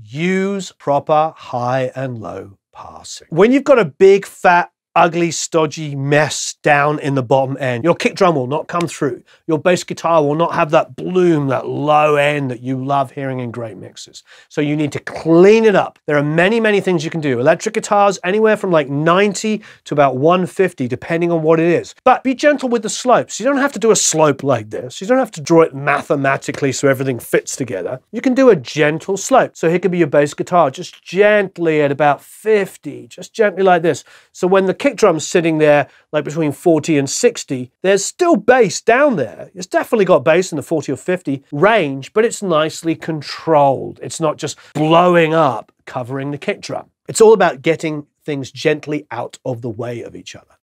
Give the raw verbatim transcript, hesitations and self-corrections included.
Use proper high and low passing. When you've got a big, fat, ugly, stodgy mess down in the bottom end, your kick drum will not come through. Your bass guitar will not have that bloom, that low end that you love hearing in great mixes. So you need to clean it up. There are many, many things you can do. Electric guitars, anywhere from like ninety to about one fifty, depending on what it is. But be gentle with the slopes. You don't have to do a slope like this. You don't have to draw it mathematically so everything fits together. You can do a gentle slope. So here could be your bass guitar, just gently at about fifty, just gently like this. So when the kick drum's sitting there like between forty and sixty, there's still bass down there. It's definitely got bass in the forty or fifty range, but it's nicely controlled. It's not just blowing up, covering the kick drum. It's all about getting things gently out of the way of each other.